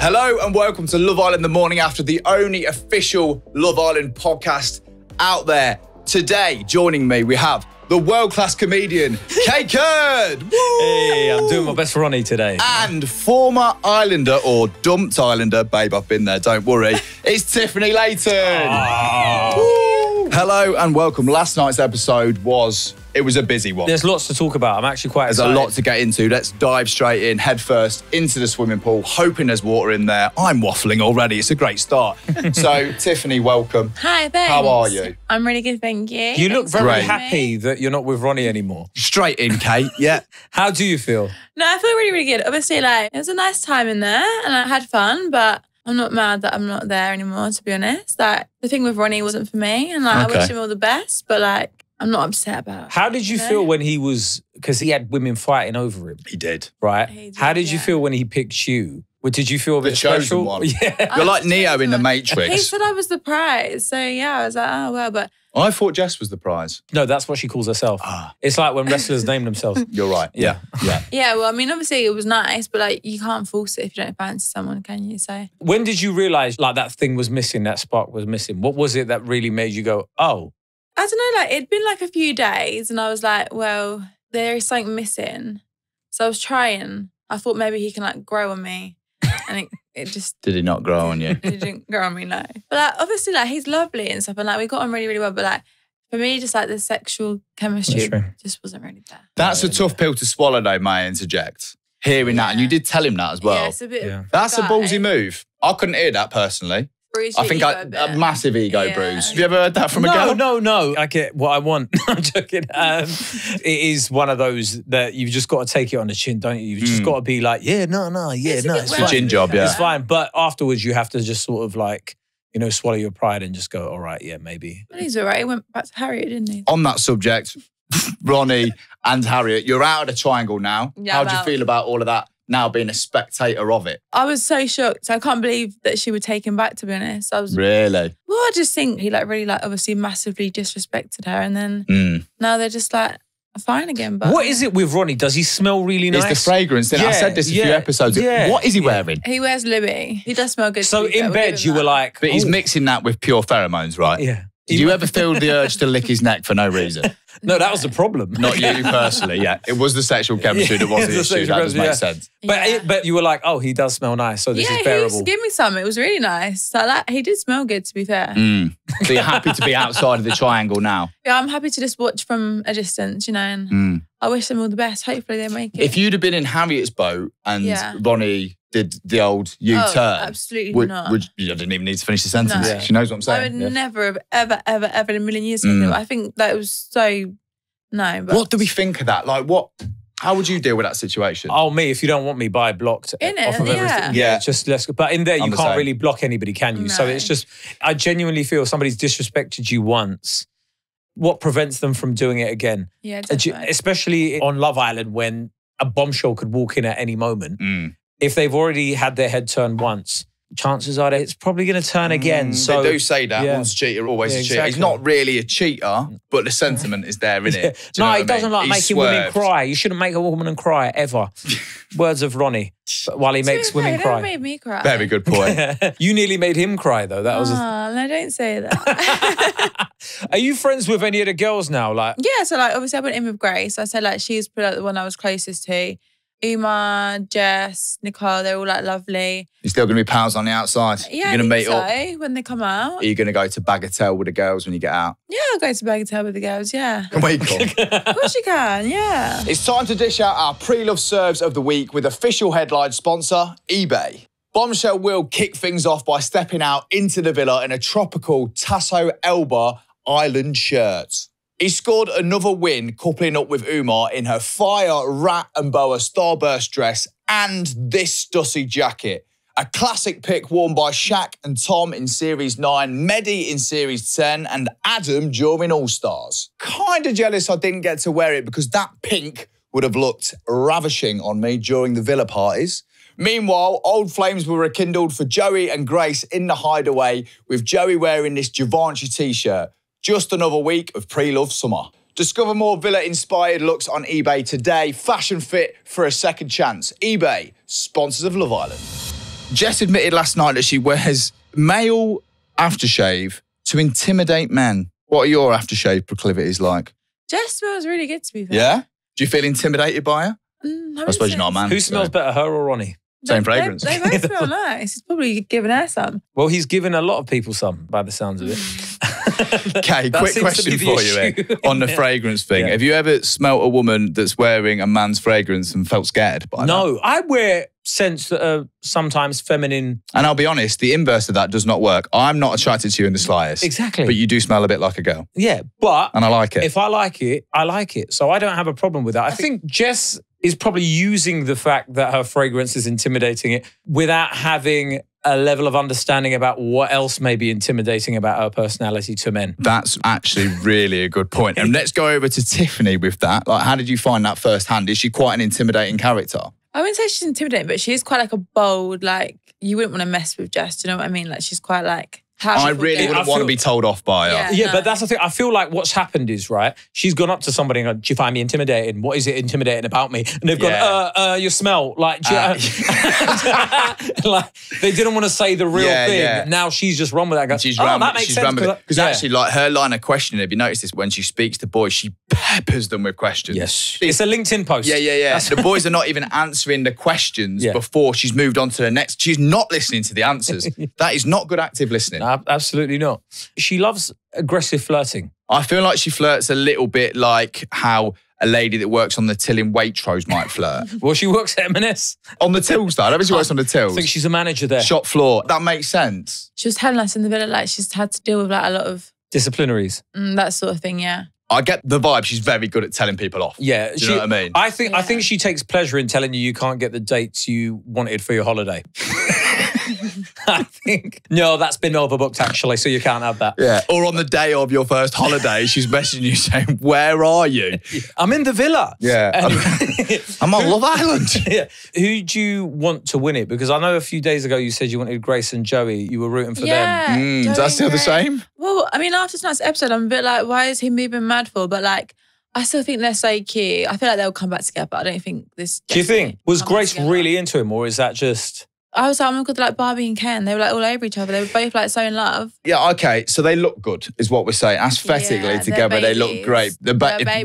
Hello and welcome to Love Island The Morning After, the only official Love Island podcast out there. Today, joining me, we have the world-class comedian, Kae Kurd. Hey, I'm doing my best Ronnie today. And former Islander or dumped Islander, babe, I've been there, don't worry, it's Tiffany Leighton. Oh. Hello and welcome. Last night's episode was... It was a busy one. There's lots to talk about. I'm actually quite excited. There's a lot to get into. Let's dive straight in, head first, into the swimming pool, hoping there's water in there. I'm waffling already. It's a great start. So, Tiffany, welcome. Hi, Ben. How are you? I'm really good, thank you. You look very happy that you're not with Ronnie anymore. Straight in, Kate. Yeah. How do you feel? No, I feel really, really good. Obviously, like, it was a nice time in there and I had fun, but I'm not mad that I'm not there anymore, to be honest. Like, the thing with Ronnie wasn't for me and, like, I wish him all the best, but, like, I'm not upset about it. How did you feel when he was... Because he had women fighting over him. He did. Right? He did, how did you feel when he picked you? Well, did you feel a bit special? One. Yeah. You're like Neo in The Matrix. He said I was the prize. So, yeah, I was like, oh, well, but... I thought Jess was the prize. No, that's what she calls herself. It's like when wrestlers name themselves. You're right. Yeah. Yeah. Yeah, well, I mean, obviously it was nice, but like you can't force it if you don't fancy someone, can you? So when did you realise like that thing was missing, that spark was missing? What was it that really made you go, oh... I don't know, like, it'd been like a few days and I was like, well, there is something missing. So I was trying. I thought maybe he can, like, grow on me. And it just... Did it not grow on you? It didn't grow on me, no. But, like, obviously, like, he's lovely and stuff and, like, we got on really, really well. But, like, for me, just, like, the sexual chemistry just wasn't really there. That's a tough pill to swallow, though, may I interject? Hearing that. And you did tell him that as well. Yeah, it's a bit... Yeah. That's a ballsy move. I couldn't hear that, personally. I think a massive ego bruise. Have you ever heard that from a girl? No, no, no. I get what I want. I'm joking. It is one of those that you've just got to take it on the chin, don't you? You've just got to be like, yeah, no, no, yeah, it's no. It's a chin job, yeah. It's fine. But afterwards, you have to just sort of like, you know, swallow your pride and just go, all right, yeah, maybe. But he's all right. He went back to Harriet, didn't he? On that subject, Ronnie and Harriet, you're out of the triangle now. Yeah, how do you feel about all of that? Now being a spectator of it. I was so shocked. I can't believe that she would take him back, to be honest. I was really? Well, I just think he like really like obviously massively disrespected her and then now they're just like fine again. But what is it with Ronnie? Does he smell really nice? It's the fragrance. Yeah, I said this a few episodes ago. Yeah. What is he wearing? He wears Libby. He does smell good. So in bed you were like... But he's mixing that with pure pheromones, right? Yeah. Did you ever feel the urge to lick his neck for no reason? No, that was the problem. Not you personally, yeah. It was the sexual chemistry that was the issue. That does make sense. But, but you were like, oh, he does smell nice, so this is bearable. Yeah, he gave me some. It was really nice. He did smell good, to be fair. Mm. So you're happy to be outside of the triangle now? Yeah, I'm happy to just watch from a distance, you know, and I wish them all the best. Hopefully they make it. If you'd have been in Harriet's boat and Ronnie... did the old U-turn. Oh, absolutely not. I didn't even need to finish the sentence. No. Yeah. She knows what I'm saying. I would never have ever in a million years. I think that was so... No. But... What do we think of that? Like, what... How would you deal with that situation? Oh, me, if you don't want me, bye, blocked. In it, yeah. Yeah, just let's go. But in there, you can't really block anybody, can you? No. So it's just... I genuinely feel somebody's disrespected you once. What prevents them from doing it again? Yeah, definitely. Especially on Love Island when a bombshell could walk in at any moment. If they've already had their head turned once, chances are that it's probably going to turn again. So they do say that once a cheater, always a cheater. He's not really a cheater, but the sentiment is there, isn't it? No, he doesn't like making women cry. You shouldn't make a woman cry ever. Words of Ronnie, while he makes women cry. That made me cry. Very good point. You nearly made him cry though. That was. No, don't say that. Are you friends with any of the girls now? Like, yeah. So like, obviously, I went in with Grace. I said like she's probably like, the one I was closest to. Uma, Jess, Nicole, they're all like lovely. You're still going to be pals on the outside? Yeah, you're going to meet up when they come out. Are you going to go to Bagatelle with the girls when you get out? Yeah, I'll go to Bagatelle with the girls, yeah. Can we call? Of course you can, yeah. It's time to dish out our pre-love serves of the week with official headline sponsor, eBay. Bombshell will kick things off by stepping out into the villa in a tropical Tasso Elba island shirt. He scored another win, coupling up with Omar in her fire rat and boa starburst dress and this Stussy jacket. A classic pick worn by Shaq and Tom in Series 9, Mehdi in Series 10 and Adam during All-Stars. Kind of jealous I didn't get to wear it because that pink would have looked ravishing on me during the villa parties. Meanwhile, old flames were rekindled for Joey and Grace in the hideaway with Joey wearing this Givenchy t-shirt. Just another week of pre-love summer. Discover more villa-inspired looks on eBay today. Fashion fit for a second chance. eBay, sponsors of Love Island. Jess admitted last night that she wears male aftershave to intimidate men. What are your aftershave proclivities like? Jess smells really good, to be fair. Yeah? Do you feel intimidated by her? I suppose you're not a man. Who smells better, her or Ronnie? Same fragrance. They both smell nice. He's probably given her some. Well, he's given a lot of people some, by the sounds of it. Okay, quick question for you on the fragrance thing. Yeah. Have you ever smelt a woman that's wearing a man's fragrance and felt scared by that? No, I wear scents that are sometimes feminine. And I'll be honest, the inverse of that does not work. I'm not attracted to you in the slightest. Exactly. But you do smell a bit like a girl. Yeah, but... And I like it. If I like it, I like it. So I don't have a problem with that. I think Jess... is probably using the fact that her fragrance is intimidating it without having a level of understanding about what else may be intimidating about her personality to men. That's actually really a good point. And let's go over to Tiffany with that. Like, how did you find that firsthand? Is she quite an intimidating character? I wouldn't say she's intimidating, but she is quite like a bold, like, you wouldn't want to mess with Jess, do you know what I mean? Like, she's quite like... I really wouldn't want to be told off by her. Yeah, but that's the thing. I feel like what's happened is, right, she's gone up to somebody and gone, do you find me intimidating? What is it intimidating about me? And they've gone, your smell. Like, like, they didn't want to say the real thing. Yeah. Now she's just run with that. Goes, she's run, that makes sense. Because actually, like, her line of questioning, if you notice this, when she speaks to boys, she peppers them with questions. Yes. It's a LinkedIn post. Yeah. The boys are not even answering the questions before she's moved on to the next. She's not listening to the answers. That is not good active listening. Absolutely not. She loves aggressive flirting. I feel like she flirts a little bit like how a lady that works on the till in Waitrose might flirt. Well, she works at M&S. On the tills, though. I don't think she works on the tills. I think she's a manager there. Shop floor. That makes sense. She was telling us in the villa, like, she's had to deal with, like, a lot of... disciplinaries. That sort of thing, yeah. I get the vibe she's very good at telling people off. Yeah. Do you know what I mean? I think she takes pleasure in telling you you can't get the dates you wanted for your holiday. I think, no, that's been overbooked actually, so you can't have that. Yeah. Or on the day of your first holiday, she's messaging you saying, where are you? I'm in the villa. Yeah. I'm on Love Island. Yeah. Who do you want to win it? Because I know a few days ago you said you wanted Grace and Joey. You were rooting for them. Is that still the same? Well, I mean, after tonight's episode, I'm a bit like, why is he moving mad for? But like, I still think they're so cute. I feel like they'll come back together, but I don't think this... Do you think? Was Grace really into him, or is that just... I was like, oh my God, like Barbie and Ken. They were like all over each other. They were both like so in love. Yeah, okay. So they look good is what we're saying. Aesthetically together, they look great.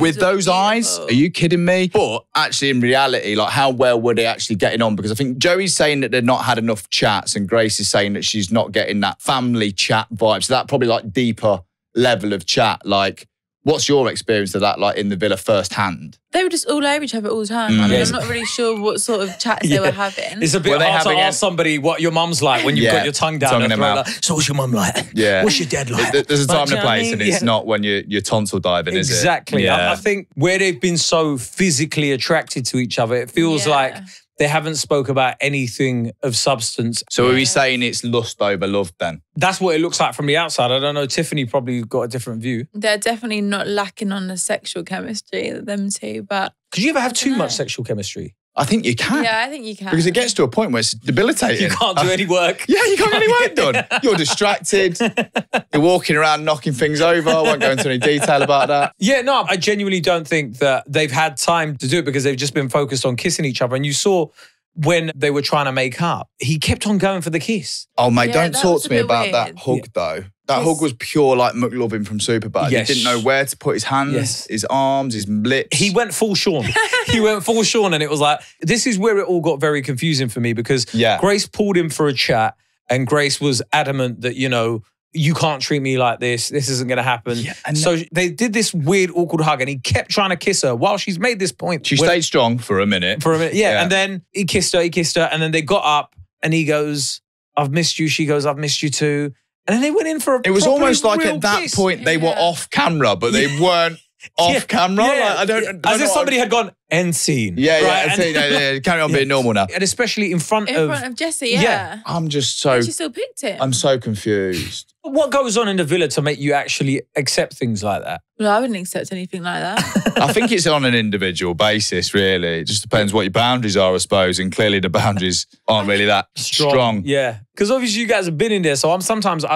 With those eyes, are you kidding me? But actually in reality, like how well were they actually getting on? Because I think Joey's saying that they've not had enough chats and Grace is saying that she's not getting that family chat vibe. So that probably like deeper level of chat, like... What's your experience of that, like, in the villa firsthand? They were just all over each other all the time. I mean, I'm not really sure what sort of chats they were having. It's a bit hard to ask somebody what your mum's like when you've got your tongue down. Like, so what's your mum like? Yeah. What's your dad like? There's a time and a place, and it's not when you're tonsil diving, is it? Exactly. Yeah. I think where they've been so physically attracted to each other, it feels like... they haven't spoke about anything of substance. So are we saying it's lust over love then? That's what it looks like from the outside. I don't know. Tiffany probably got a different view. They're definitely not lacking on the sexual chemistry, them two, but... Could you ever have too much sexual chemistry? I think you can. Yeah, I think you can. Because it gets to a point where it's debilitating. You can't do any work. Yeah, you can't get any work done. You're distracted. You're walking around knocking things over. I won't go into any detail about that. Yeah, no, I genuinely don't think that they've had time to do it because they've just been focused on kissing each other. And you saw when they were trying to make up, he kept on going for the kiss. Oh, mate, don't talk to me about that hug, though. That hug was pure like McLovin from Superbad. Yes. He didn't know where to put his hands, his arms, his lips. He went full Sean. He went full Sean, and it was like, this is where it all got very confusing for me because Grace pulled him for a chat and Grace was adamant that, you know, you can't treat me like this. This isn't going to happen. Yeah, so they did this weird, awkward hug and he kept trying to kiss her while she's made this point. She stayed strong for a minute. For a minute, yeah. And then he kissed her, and then they got up and he goes, I've missed you. She goes, I've missed you too. And then they went in for a It was almost like at that kiss. Point they were off camera, but they weren't off camera. Yeah. Like, as if somebody had gone, end scene. Yeah, carry on being normal now. And especially in front of Jesse, I'm just so... She still picked him. I'm so confused. What goes on in the villa to make you actually accept things like that? Well, I wouldn't accept anything like that. I think it's on an individual basis, really. It just depends what your boundaries are, I suppose, and clearly the boundaries aren't really that strong. Yeah, because obviously you guys have been in there, so I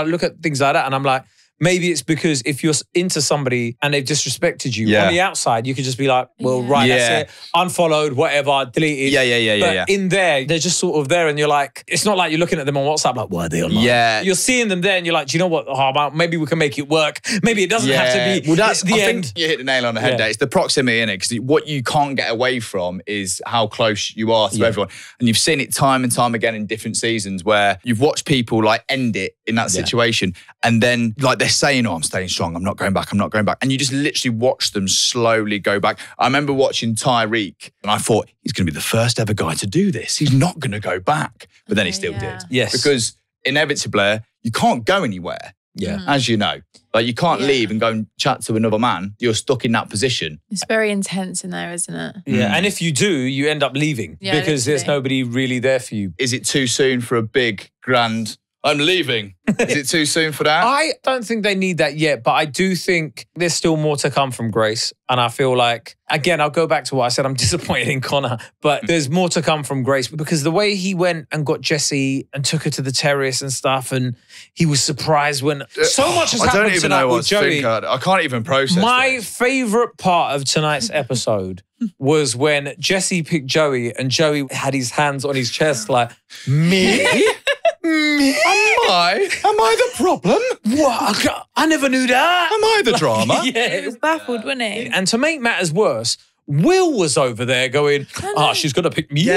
look at things like that and I'm like, Maybe it's because if you're into somebody and they've disrespected you, on the outside, you could just be like, well, right, that's it. Unfollowed, whatever, deleted. But in there, they're just sort of there and you're like, it's not like you're looking at them on WhatsApp like, why are they online? You're seeing them there and you're like, do you know what? Oh, maybe we can make it work. Maybe it doesn't have to be. Well, that's the end. You hit the nail on the head there. It's the proximity, innit? Because what you can't get away from is how close you are to everyone. And you've seen it time and time again in different seasons where you've watched people like end it in that situation and then like they're saying, oh, I'm staying strong. I'm not going back. I'm not going back. And you just literally watch them slowly go back. I remember watching Tyreek and I thought, he's going to be the first ever guy to do this. He's not going to go back. But then he still did. Because inevitably, you can't go anywhere. As you know. Like you can't leave and go and chat to another man. You're stuck in that position. It's very intense in there, isn't it? Yeah. And if you do, you end up leaving because there's nobody really there for you. Is it too soon for a big, grand... I'm leaving. Is it too soon for that? I don't think they need that yet, but I do think there's still more to come from Grace. And I feel like, again, I'll go back to what I said, I'm disappointed in Connor, but there's more to come from Grace because the way he went and got Jesse and took her to the terrace and stuff, and he was surprised when so much has happened tonight with Joey. I can't even process My favourite part of tonight's episode was when Jesse picked Joey and Joey had his hands on his chest like, me? Me? Am I the problem? What? I never knew that. Am I the drama? He was baffled, wasn't he? And to make matters worse, Will was over there going, oh, she's going to pick me. She's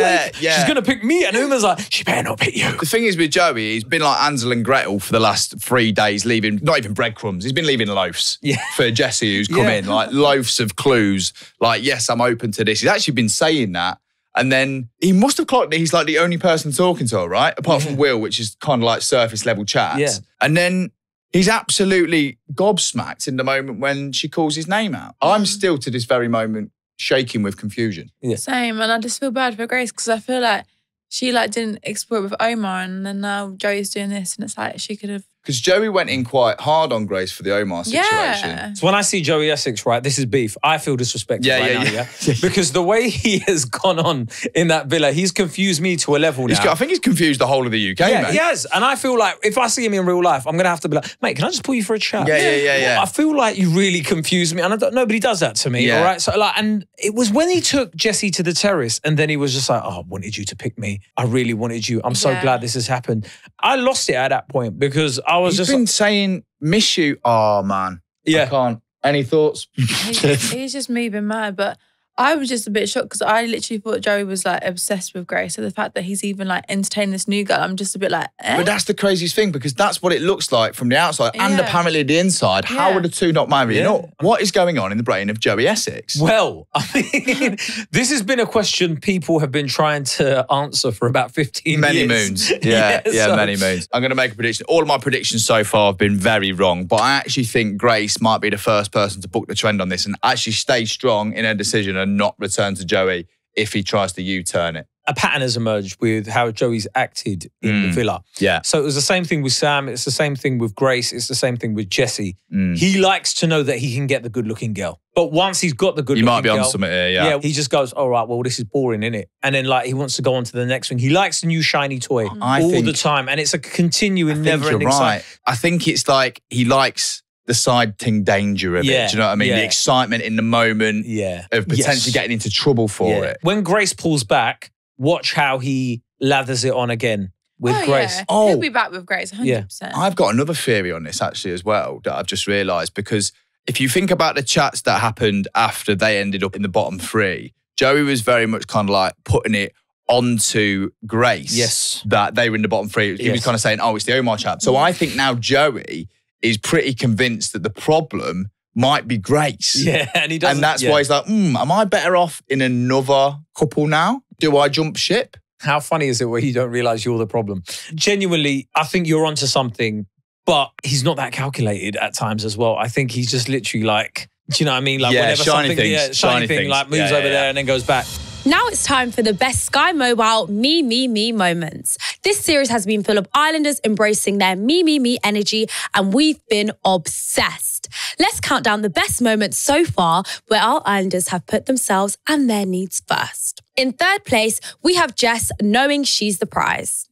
going to pick me. And Uma's like, she better not pick you. The thing is with Joey, he's been like Ansel and Gretel for the last 3 days, leaving, not even breadcrumbs, he's been leaving loaves for Jesse who's come in, like loaves of clues. Like, yes, I'm open to this. He's actually been saying that. And then he must have clocked that he's like the only person talking to her, right? Apart from Will, which is kind of like surface level chat. And then he's absolutely gobsmacked in the moment when she calls his name out. I'm still to this very moment shaking with confusion. Same, and I just feel bad for Grace because I feel like she like didn't explore it with Omar and then now Joey's doing this and it's like she could have... Because Joey went in quite hard on Grace for the Omar situation. So when I see Joey Essex, right, this is beef. I feel disrespected right now. Because the way he has gone on in that villa, he's confused me to a level now. I think he's confused the whole of the UK, man. He has. And I feel like if I see him in real life, I'm going to have to be like, mate, can I just pull you for a chat? I feel like you really confused me. And I don't, nobody does that to me, all right? So, like, and it was when he took Jesse to the terrace and then he was just like, oh, I wanted you to pick me. I really wanted you. I'm so glad this has happened. I lost it at that point because... He's been saying, miss you. Oh, man. I can't. Any thoughts? He's just me being mad, but I was just a bit shocked because I literally thought Joey was like obsessed with Grace. So the fact that he's even like entertaining this new girl, I'm just a bit like, eh? But that's the craziest thing because that's what it looks like from the outside and apparently the inside. How are the two not married? You know, what is going on in the brain of Joey Essex? Well, I mean, this has been a question people have been trying to answer for about 15 years. Many moons. Many moons. I'm going to make a prediction. All of my predictions so far have been very wrong, but I actually think Grace might be the first person to book the trend on this and actually stay strong in her decision and not return to Joey if he tries to U-turn it. A pattern has emerged with how Joey's acted in the villa. So it was the same thing with Sam. It's the same thing with Grace. It's the same thing with Jesse. He likes to know that he can get the good-looking girl. But once he's got the good-looking girl... He might be on something here, he just goes, all right, well, this is boring, innit? And then, like, he wants to go on to the next thing. He likes the new shiny toy all the time. And it's a continuing, never-ending cycle. I think it's like he likes... the side thing danger of it, do you know what I mean? The excitement in the moment of potentially getting into trouble for it. When Grace pulls back, watch how he lathers it on again with Grace. He'll be back with Grace, 100%. I've got another theory on this actually as well that I've just realised because if you think about the chats that happened after they ended up in the bottom three, Joey was very much kind of like putting it onto Grace that they were in the bottom three. He was kind of saying, oh, it's the Omar chat. So I think now Joey... is pretty convinced that the problem might be Grace. And he doesn't. And that's why he's like, am I better off in another couple now? Do I jump ship? How funny is it where you don't realise you're the problem? Genuinely, I think you're onto something, but he's not that calculated at times as well. I think he's just literally like, do you know what I mean? Like whenever something, shiny thing like moves over there and then goes back. Now it's time for the best Sky Mobile me moments. This series has been full of islanders embracing their me energy and we've been obsessed. Let's count down the best moments so far where our islanders have put themselves and their needs first. In third place, we have Jess knowing she's the prize.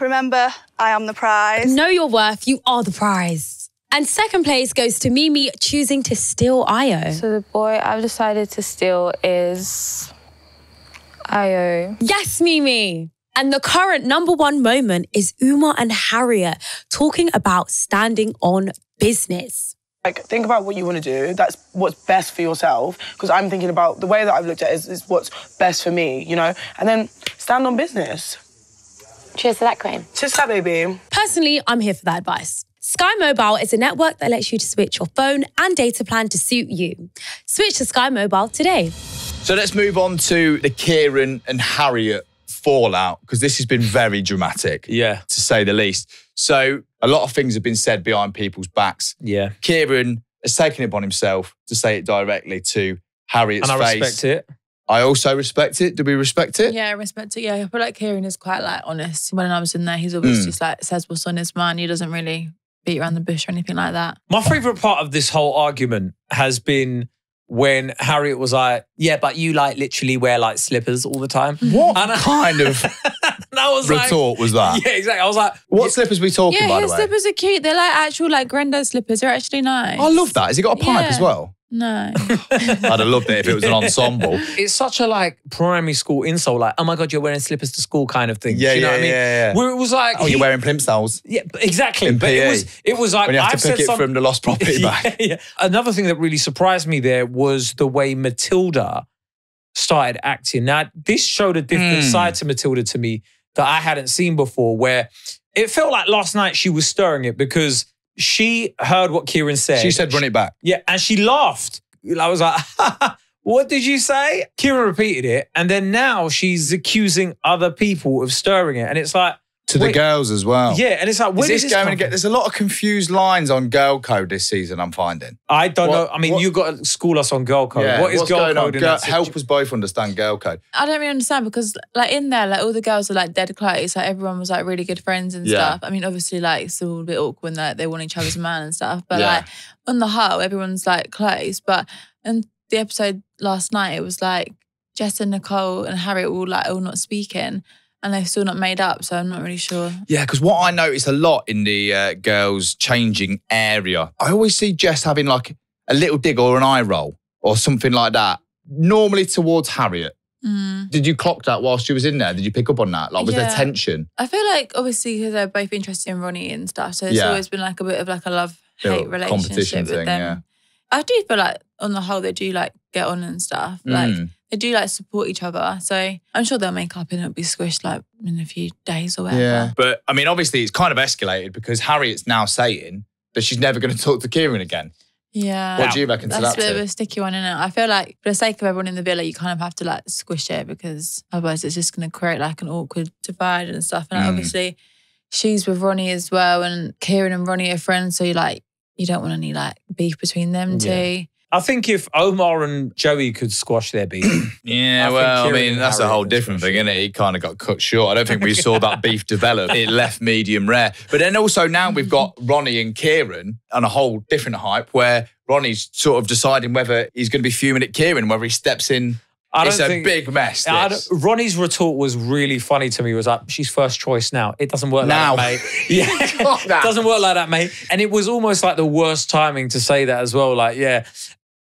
Remember, I am the prize. Know your worth, you are the prize. And second place goes to Mimi choosing to steal Io. So the boy I've decided to steal is Io. Yes, Mimi. And the current #1 moment is Uma and Harriet talking about standing on business. Like, think about what you want to do. That's what's best for yourself. Because I'm thinking about the way that I've looked at it is what's best for me, you know? And then stand on business. Cheers to that, Queen. Cheers to that, baby. Personally, I'm here for that advice. Sky Mobile is a network that lets you to switch your phone and data plan to suit you. Switch to Sky Mobile today. So let's move on to the Ciaran and Harriet fallout, because this has been very dramatic, to say the least. So a lot of things have been said behind people's backs. Yeah. Ciaran has taken it upon himself to say it directly to Harriet's face. And I respect it. I also respect it. Do we respect it? Yeah, I respect it. Yeah, I feel like Ciaran is quite like honest. When I was in there, he's obviously just like says what's on his mind. He doesn't really beat around the bush or anything like that. My favourite part of this whole argument has been when Harriet was like, yeah, but you like literally wear like slippers all the time. What kind of retort was that? Yeah, exactly. I was like, what slippers are we talking about? Yeah, his slippers are cute. They're like actual like Grendo slippers. They're actually nice. I love that. Has he got a pipe as well? No. I'd have loved it if it was an ensemble. It's such a like primary school insult, like, oh my God, you're wearing slippers to school kind of thing. Yeah, do you know what I mean? Yeah, yeah. Where it was like... Oh, you're wearing plimsolls. Yeah, exactly. In PA. It was like... When you have to pick it from the lost property bag. Yeah, yeah. Another thing that really surprised me there was the way Matilda started acting. Now, this showed a different side to Matilda to me that I hadn't seen before, where it felt like last night she was stirring it because... She heard what Ciaran said. She said, run it back. Yeah, and she laughed. I was like, what did you say? Ciaran repeated it, and then now she's accusing other people of stirring it. And it's like... To the girls as well. Yeah, and it's like... There's a lot of confused lines on girl code this season, I'm finding. I don't know. I mean, you've got to school us on girl code. Yeah. What's girl code? Help us both understand girl code. I don't really understand because, like, in there, like, all the girls are, like, dead quiet. It's like everyone was, like, really good friends and stuff. I mean, obviously, like, it's all a bit awkward when like, they want each other's man and stuff. But, like, on the whole, everyone's, like, close. But in the episode last night, it was, like, Jess and Nicole and Harriet were, like, all not speaking. And they're still not made up, so I'm not really sure. Yeah, because what I noticed a lot in the girls' changing area, I always see Jess having like a little dig or an eye roll or something like that, normally towards Harriet. Mm. Did you clock that whilst she was in there? Did you pick up on that? Like, was there tension? I feel like, obviously, because they're both interested in Ronnie and stuff, so it's always been like a bit of like a love-hate relationship competition thing, with them. Yeah. I do feel like, on the whole, they do like get on and stuff. Like... They do, like, support each other. So I'm sure they'll make up and it'll be squished, like, in a few days or whatever. Yeah. But, I mean, obviously, it's kind of escalated because Harriet's now saying that she's never going to talk to Ciaran again. Yeah. What do you reckon to that? That's a bit of a sticky one, isn't it? I feel like, for the sake of everyone in the villa, you kind of have to, like, squish it because otherwise it's just going to create, like, an awkward divide and stuff. And, like, obviously, she's with Ronnie as well and Ciaran and Ronnie are friends, so, you don't want any, like, beef between them two. I think if Omar and Joey could squash their beef. I mean, that's a whole different thing, isn't it? He kind of got cut short. I don't think we saw that beef develop. It left medium rare. But then also now we've got Ronnie and Ciaran on a whole different hype where Ronnie's sort of deciding whether he's going to be fuming at Ciaran, whether he steps in. It's a big mess. Ronnie's retort was really funny to me. It was like, she's first choice now. It doesn't work like that, mate. It doesn't work like that, mate. And it was almost like the worst timing to say that as well. Like,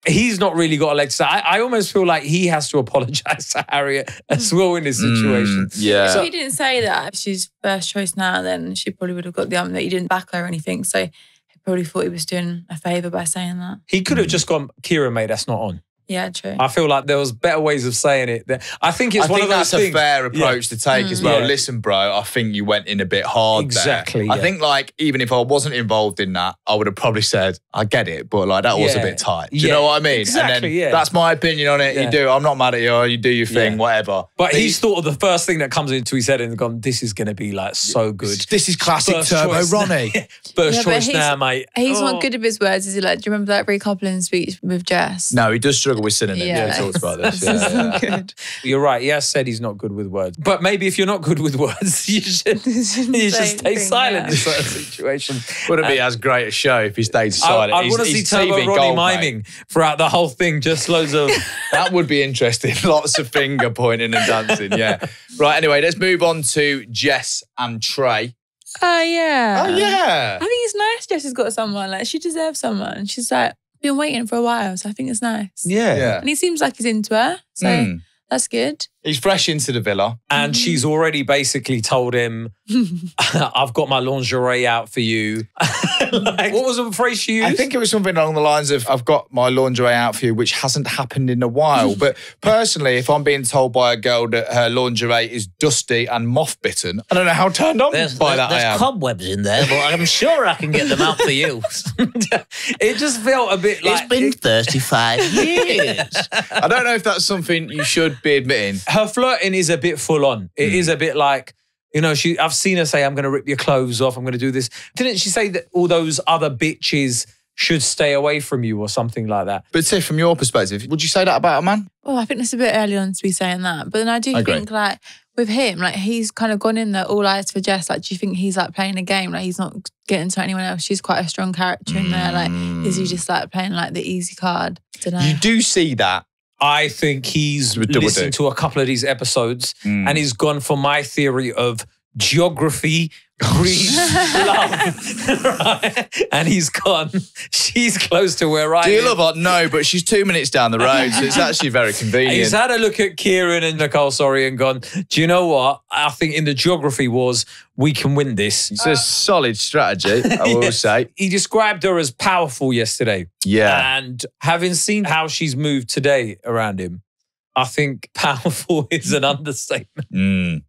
he's not really got a leg to say. I almost feel like he has to apologise to Harriet as well in this situation. Yeah. So, if he didn't say that, if she's first choice now, then she probably would have got the that he didn't back her or anything. So he probably thought he was doing a favour by saying that. He could have just gone, Ciaran, mate, that's not on. Yeah, true. I feel like there was better ways of saying it. I think it's one of those things. I think that's a fair approach to take as well. Yeah. Listen, bro, I think you went in a bit hard there. I think, like, even if I wasn't involved in that, I would have probably said, I get it, but, like, that was a bit tight. Do you know what I mean? Exactly, and then, that's my opinion on it. Yeah. You do. I'm not mad at you. You do your thing, whatever. But he's thought of the first thing that comes into his head and gone, this is going to be, like, so good. This is classic Turbo Ronnie. First choice now, mate. He's not good with his words, is he? Like, do you remember that recoupling speech with Jess? No, he does struggle with synonyms. Yeah, he talks about this. You're right. He has said he's not good with words. But maybe if you're not good with words, you should stay silent in certain situations. Wouldn't be as great a show if he stayed silent. I want to see Turbo Ronnie miming throughout the whole thing. Just loads of... That would be interesting. Lots of finger pointing and dancing, Right, anyway, let's move on to Jess and Trey. Oh, yeah. Oh, yeah. I think it's nice Jess has got someone. Like, she deserves someone. She's like, been waiting for a while, so I think it's nice. Yeah. Yeah. And he seems like he's into her, so that's good. He's fresh into the villa. And she's already basically told him, I've got my lingerie out for you. Like, what was the phrase she used? I think it was something along the lines of, I've got my lingerie out for you, which hasn't happened in a while. But personally, if I'm being told by a girl that her lingerie is dusty and moth-bitten, I don't know how turned on by that I am. There's cobwebs in there, but I'm sure I can get them out for you. It just felt a bit like... It's been 35 years. I don't know if that's something you should be admitting. Her flirting is a bit full on. It is a bit like, you know, I've seen her say, I'm going to rip your clothes off, I'm going to do this. Didn't she say that all those other bitches should stay away from you or something like that? But Tiff, from your perspective, would you say that about a man? Oh, I think that's a bit early on to be saying that. But then I do think, like, with him, like, he's kind of gone in there all eyes for Jess. Like, do you think he's, like, playing a game? Like, he's not getting to anyone else. She's quite a strong character in there. Like, is he just, like, playing, like, the easy card? I don't know. You do see that. I think he's listened to a couple of these episodes and he's gone for my theory of geography, Greece, love. Right? And he's gone, she's close to where I am. Do you love her? No, but she's 2 minutes down the road, so it's actually very convenient. He's had a look at Ciaran and Nicole, sorry, and gone, do you know what? I think in the geography wars, we can win this. It's a solid strategy, I will say. He described her as powerful yesterday. Yeah. And having seen how she's moved today around him, I think powerful is an understatement.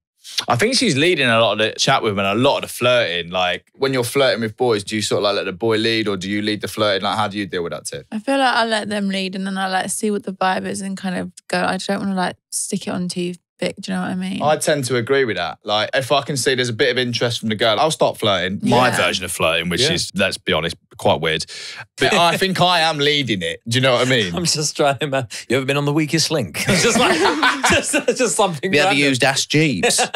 I think she's leading a lot of the chat with him and a lot of the flirting. Like, when you're flirting with boys, do you sort of like let the boy lead or do you lead the flirting? Like, how do you deal with that, Tiff? I feel like I let them lead and then I like see what the vibe is and kind of go, I don't want to like stick it on too thick, do you know what I mean? I tend to agree with that. Like, if I can see there's a bit of interest from the girl, I'll start flirting. Yeah. My version of flirting, which is, let's be honest, quite weird. But I think I am leading it. Do you know what I mean? I'm just trying to, man. You ever been on the weakest link? It's just like, just something. You ever used Ask Jeeves?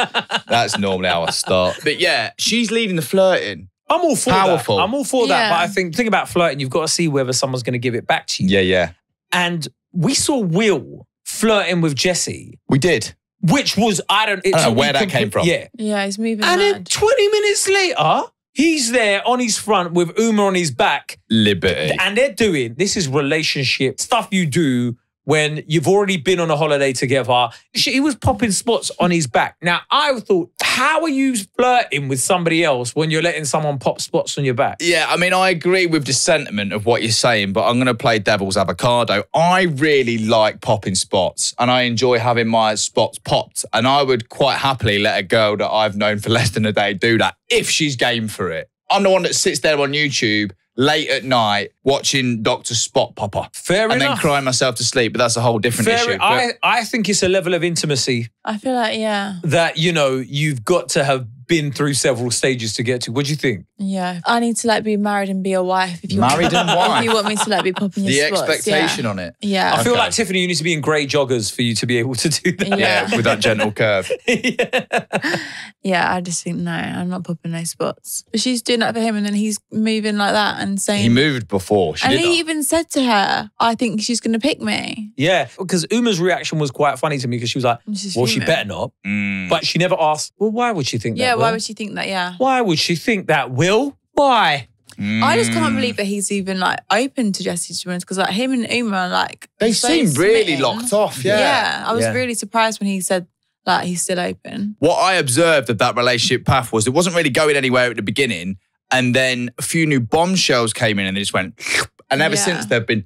That's normally how I start. But yeah, she's leading the flirting. I'm all for that. I'm all for that. But I think, the thing about flirting, you've got to see whether someone's going to give it back to you. Yeah, yeah. And we saw Will flirting with Jesse. We did. Which was, I don't know where that came from. Yeah. Yeah, he's moving mad. And then 20 minutes later, he's there on his front with Uma on his back. Liberty. And they're doing, this is relationship stuff you do when you've already been on a holiday together. He was popping spots on his back. Now, I thought, how are you flirting with somebody else when you're letting someone pop spots on your back? Yeah, I mean, I agree with the sentiment of what you're saying, but I'm going to play devil's avocado. I really like popping spots and I enjoy having my spots popped. And I would quite happily let a girl that I've known for less than a day do that if she's game for it. I'm the one that sits there on YouTube late at night watching Dr. Spot Popper. Fair enough. And then crying myself to sleep, but that's a whole different issue. I think it's a level of intimacy. I feel like, yeah. That, you know, you've got to have been through several stages to get to. What do you think? Yeah. I need to, like, be married and be a wife. If you married and wife? If you want me to, like, be popping your spots. The expectation on it. Yeah. I feel like, Tiffany, you need to be in grey joggers for you to be able to do that. Yeah, with that gentle curve. Yeah, I just think, no, I'm not popping no spots. But she's doing that for him and then he's moving like that and saying... He moved before. She did. He even said to her, I think she's going to pick me. Yeah, because Uma's reaction was quite funny to me because she was like, well, she better not. But she never asked, well, why would she think that? Why would she think that? Yeah. Why would she think that, Will? Why? I just can't believe that he's even like open to Jesse, to be honest, because like him and Uma are like they seem really locked off. Yeah. Yeah. I was really surprised when he said like he's still open. What I observed of that relationship path was it wasn't really going anywhere at the beginning, and then a few new bombshells came in and they just went, and ever since they've been.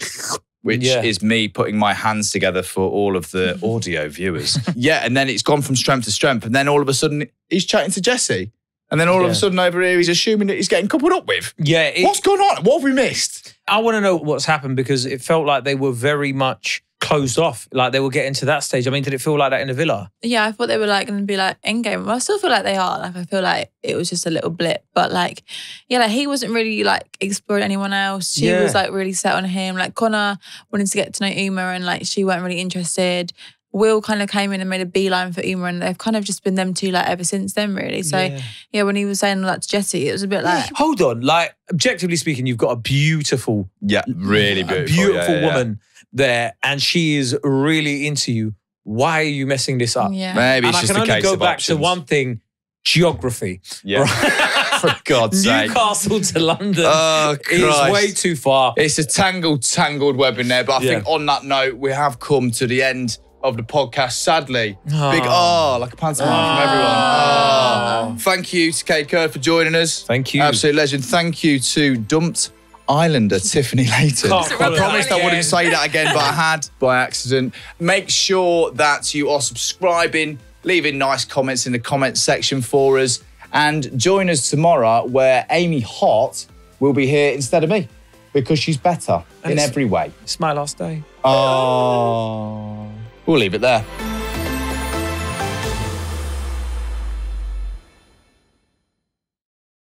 Which is me putting my hands together for all of the audio viewers. And then it's gone from strength to strength. And then all of a sudden, he's chatting to Jesse. And then all of a sudden over here, he's assuming that he's getting coupled up with. Yeah. What's going on? What have we missed? I want to know what's happened because it felt like they were very much closed off. Like they were getting to that stage. I mean, did it feel like that in the villa? Yeah, I thought they were like going to be like endgame. Well, I still feel like they are. Like I feel like it was just a little blip. But like, yeah, like he wasn't really like exploring anyone else. She was like really set on him. Like Connor wanted to get to know Uma and like she weren't really interested. Will kind of came in and made a beeline for Uma and they've kind of just been them two like ever since then really. So yeah, when he was saying that to Jesse, it was a bit like... Hold on, like objectively speaking, you've got a beautiful... Yeah, really beautiful. Beautiful woman there and she is really into you. Why are you messing this up? Yeah. Maybe it's just a case of options. And I can only go back to one thing, geography. Yeah. Right? for God's sake. Newcastle to London is way too far. It's a tangled web in there. But I think on that note, we have come to the end of the podcast, sadly. Oh. Big R, like a pantomime from everyone. Oh. Thank you to Kae Kurd for joining us. Thank you. Absolute legend. Thank you to Dumped Islander Tiffany Leighton. I promised I wouldn't say that again, but I had by accident. Make sure that you are subscribing, leaving nice comments in the comments section for us, and join us tomorrow where Amy Hart will be here instead of me because she's better in every way. It's my last day. Oh. We'll leave it there.